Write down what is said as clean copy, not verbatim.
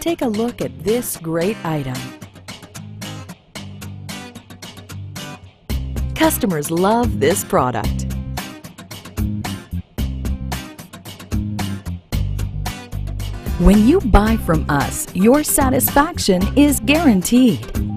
Take a look at this great item. Customers love this product. When you buy from us, your satisfaction is guaranteed.